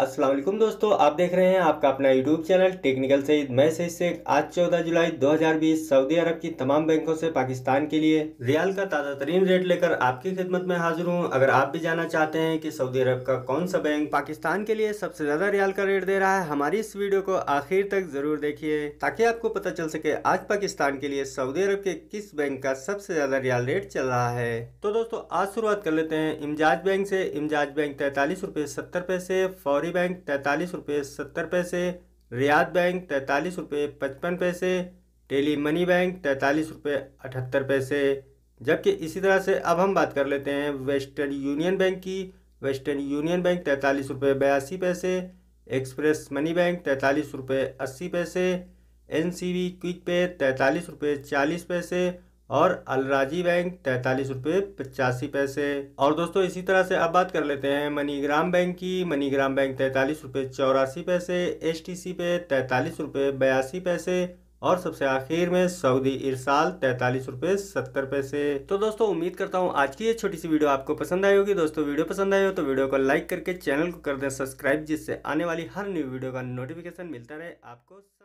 अस्सलाम वालेकुम दोस्तों, आप देख रहे हैं आपका अपना यूट्यूब चैनल टेक्निकल सईद। मैं सईद से आज 14 जुलाई 2020 सऊदी अरब की तमाम बैंकों से पाकिस्तान के लिए रियाल का ताज़ा तरीन रेट लेकर आपकी खिदमत में हाजिर हूं। अगर आप भी जानना चाहते हैं कि सऊदी अरब का कौन सा बैंक पाकिस्तान के लिए सबसे ज़्यादा रियाल का रेट दे रहा है, हमारी इस वीडियो को आखिर तक ज़रूर देखिए ताकि आपको पता चल सके आज पाकिस्तान के लिए सऊदी अरब के किस बैंक का सबसे ज़्यादा रियाल रेट चल रहा है। तो दोस्तों आज शुरुआत कर लेते हैं इमजाज बैंक से। इमजाज बैंक 43 रुपये 70 पैसे, फौरी बैंक 43 रुपये 70 पैसे, रियाद बैंक 43 रुपये 55 पैसे, टेली मनी बैंक 43 रुपये 78 पैसे। जबकि इसी तरह से अब हम बात कर लेते हैं वेस्टर्न यूनियन बैंक की। वेस्टर्न यूनियन बैंक 43 रुपये 82 पैसे, एक्सप्रेस मनी बैंक 43 रुपये 80 पैसे, एनसीवी क्विक पे 43 रुपये 40 पैसे और अलराजी बैंक 43 रुपये 85 पैसे। और दोस्तों इसी तरह से अब बात कर लेते हैं मनी ग्राम बैंक की। मनी ग्राम बैंक 43 रुपये 84 पैसे, एचटीसी पे 43 रुपये 82 पैसे और सबसे आखिर में सऊदी इरसाल 43 रुपये 70 पैसे। तो दोस्तों उम्मीद करता हूँ आज की ये छोटी सी वीडियो आपको पसंद आई होगी। दोस्तों वीडियो पसंद आई हो तो वीडियो को लाइक करके चैनल को कर दें सब्सक्राइब, जिससे आने वाली हर न्यू वीडियो का नोटिफिकेशन मिलता रहे आपको।